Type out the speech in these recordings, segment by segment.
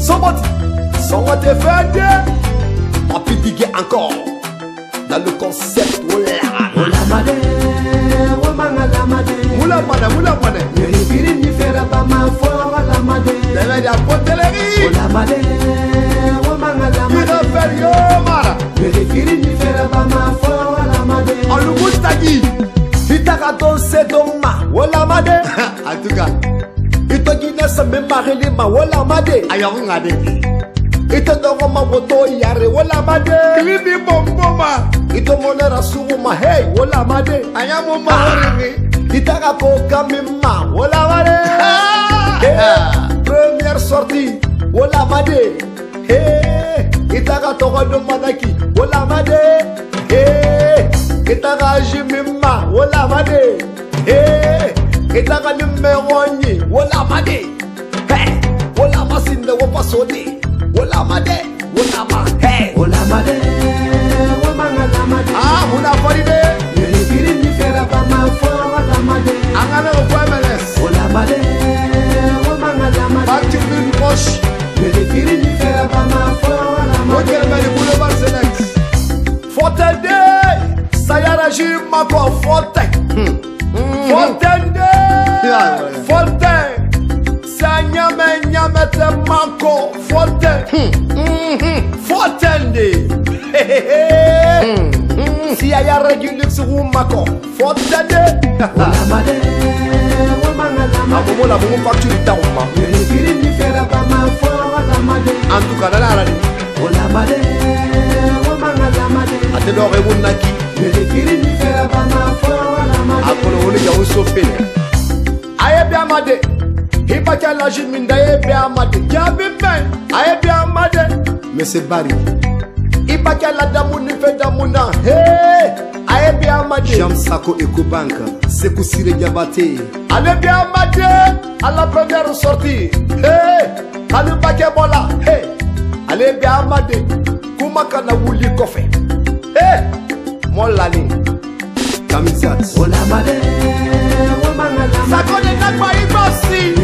Somebody FD. On peut diguer encore dans le concept Wolamader, Wolamader, ni fera pas ma foi Wolamader. Demain la potellerie Wolamader, ni fera pas ma foi Wolamader. On le boustagi, il t'a c'est doma Wolamader. En tout cas, il t'a guiné sans même marrer les mains Wolamader. Ailleurs on a ito dogo maboto yare Wolamader. Klini bomboma. Ito monera suuma hey Wolamader. Ayamo mahori ni. Itaka poka mima Wolamader. Première sortie Wolamader. Hey. Itaka togo do manaki Wolamader. Hey. Itaka jimima Wolamader. Hey. Itaka nimeronyi Wolamader. Hey. Wolamasin de wopasodi. Wolamader, Wolamader, Wolamader, Wolamader. Ah, vous la validez. Je ne dirai ni faire pas ma foi, Wolamader. Angana au point menace. Wolamader, Wolamader. Parti plus proche. Je ne dirai ni faire pas ma foi, Wolamader. Regarde le boulevard Sénex. Fontaine, ça y a la jupe ma foi, Fontaine. Fontaine, Fontaine. Nyame nyame te manko Fontaine Fontaine si a yara du luxe mako Fontaine Wolamader Wolamader ni fera ba ma foi Wolamader. En tout cas la Wolamader Wolamader atedore wonaki ni fera ba ma foi Wolamader. Akolo wole ya usofene aye bi amade. Mais c'est Barry. Jam Sako Ecobank. Sekou Sire Diabaté. Allez bien Amadé. À la première sortie. Allez Baké Bola. Allez bien Amadé. Koumakana Wouli Kofe. Molani. Kamizat. Wolamader. Sako de Nakba Ibasi.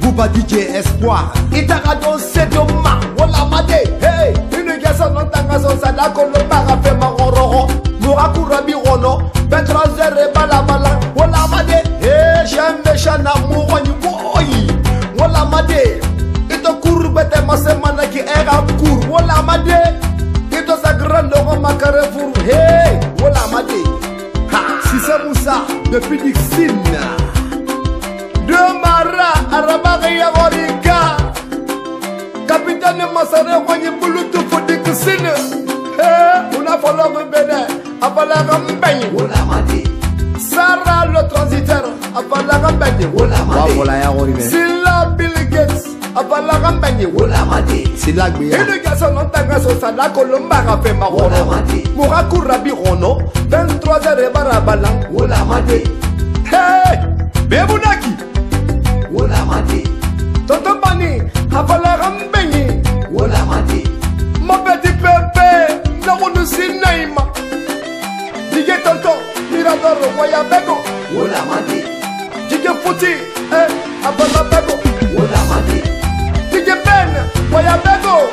Bouba DJ Espoir, il t'a dansé demain, Wolamader. Hey, une garçon non tangason sadako le bar a fait marororo. Mourakou Rabi Rono, 23h et balabala, Wolamader. Hey, j'ai un méchant amour, on y voit. Wolamader, il te court, bête ma semana qui est en cours. Wolamader, il te sa grande roma carrefour. Hey, Wolamader. Si c'est Moussa, depuis Dixine. Capitaine Massare, on y bouloute pour des cuisines. On a fallu le bénin, avant la campagne. Wolamader. Sarah le transiteur, avant la campagne. Wolamader. Silla Bill Gates, avant la campagne. Wolamader. Silla Guya. Et le garçon en tant que ça, la Colomba a fait marron. Wolamader. Mourakou Rabi Rono, 23h et Barabalan. Wolamader. Hey, Bebounaki. Wolamader. Tonton Bani, avant la campagne. Wolamader, mon petit pépé, nous nous cinéma. Digue tonton, mirador, voyabego. Wolamader, digue fouti, abalabego. Wolamader, digue ben, voyabego.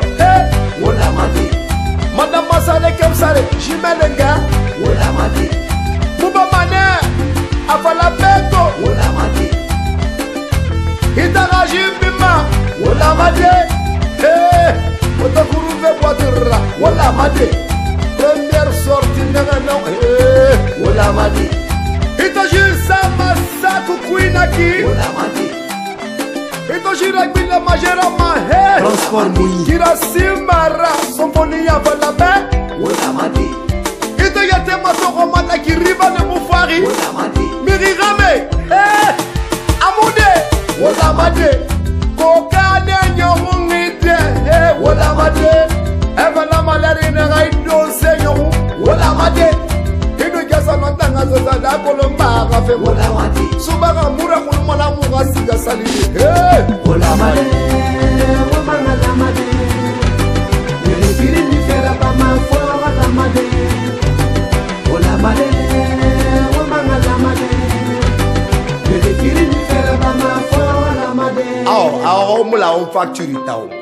Wolamader, madame Massare Kemsare, Jimelenga. Wolamader, Bouba Mané, abalabego. Wolamader, Itara Jimima. Wolamader. Wolamader, première sortie nanana. Wolamader, itojir sama saku kuinaki. Wolamader, itojir agbila majera mahe. Transformé, kirasimara sombonia valabe. Wolamader, itojate masoromana kiriba ne mufari. Wolamader, mirigame. Amude. Wolamader, koka ne nyomungide. Wolamader. Wolamader, Subara Mura Mura Mura Siga Salini. Wolamader. Ao mula on factory tao.